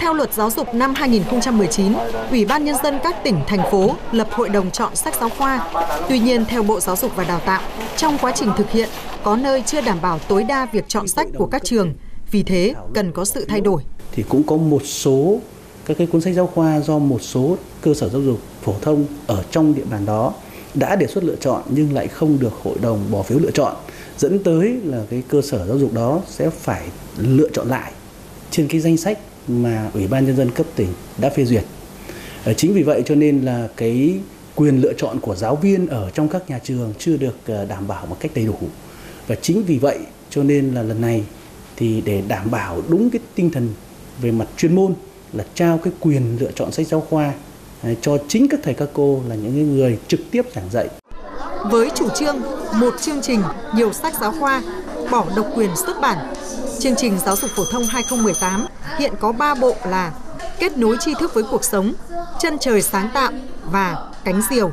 Theo luật giáo dục năm 2019, Ủy ban Nhân dân các tỉnh, thành phố lập hội đồng chọn sách giáo khoa. Tuy nhiên, theo Bộ Giáo dục và Đào tạo, trong quá trình thực hiện, có nơi chưa đảm bảo tối đa việc chọn sách của các trường. Vì thế, cần có sự thay đổi. Thì cũng có một số các cái cuốn sách giáo khoa do một số cơ sở giáo dục phổ thông ở trong địa bàn đó đã đề xuất lựa chọn nhưng lại không được hội đồng bỏ phiếu lựa chọn, dẫn tới là cái cơ sở giáo dục đó sẽ phải lựa chọn lại trên cái danh sách mà Ủy ban Nhân dân cấp tỉnh đã phê duyệt. Chính vì vậy cho nên là cái quyền lựa chọn của giáo viên ở trong các nhà trường chưa được đảm bảo một cách đầy đủ. Và chính vì vậy cho nên là lần này thì để đảm bảo đúng cái tinh thần về mặt chuyên môn là trao cái quyền lựa chọn sách giáo khoa cho chính các thầy các cô là những người trực tiếp giảng dạy. Với chủ trương một chương trình, nhiều sách giáo khoa, bỏ độc quyền xuất bản, chương trình giáo dục phổ thông 2018 hiện có 3 bộ là Kết nối tri thức với cuộc sống, Chân trời sáng tạo và Cánh diều.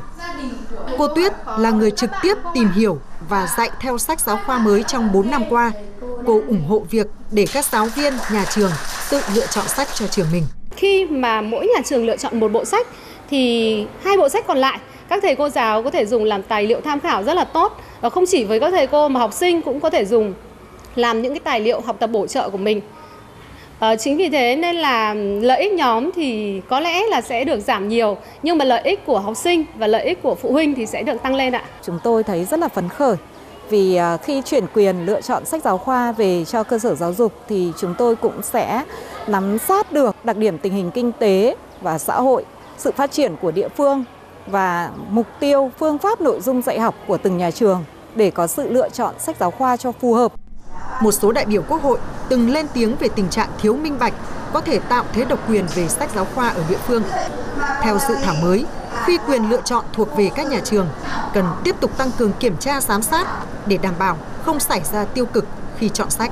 Cô Tuyết là người trực tiếp tìm hiểu và dạy theo sách giáo khoa mới trong 4 năm qua. Cô ủng hộ việc để các giáo viên, nhà trường tự lựa chọn sách cho trường mình. Khi mà mỗi nhà trường lựa chọn một bộ sách thì 2 bộ sách còn lại các thầy cô giáo có thể dùng làm tài liệu tham khảo rất là tốt. Và không chỉ với các thầy cô mà học sinh cũng có thể dùng làm những cái tài liệu học tập bổ trợ của mình. Chính vì thế nên là lợi ích nhóm thì có lẽ là sẽ được giảm nhiều, nhưng mà lợi ích của học sinh và lợi ích của phụ huynh thì sẽ được tăng lên ạ. Chúng tôi thấy rất là phấn khởi vì khi chuyển quyền lựa chọn sách giáo khoa về cho cơ sở giáo dục thì chúng tôi cũng sẽ nắm sát được đặc điểm tình hình kinh tế và xã hội, sự phát triển của địa phương và mục tiêu, phương pháp nội dung dạy học của từng nhà trường để có sự lựa chọn sách giáo khoa cho phù hợp. Một số đại biểu Quốc hội từng lên tiếng về tình trạng thiếu minh bạch có thể tạo thế độc quyền về sách giáo khoa ở địa phương. Theo dự thảo mới, khi quyền lựa chọn thuộc về các nhà trường, cần tiếp tục tăng cường kiểm tra giám sát để đảm bảo không xảy ra tiêu cực khi chọn sách.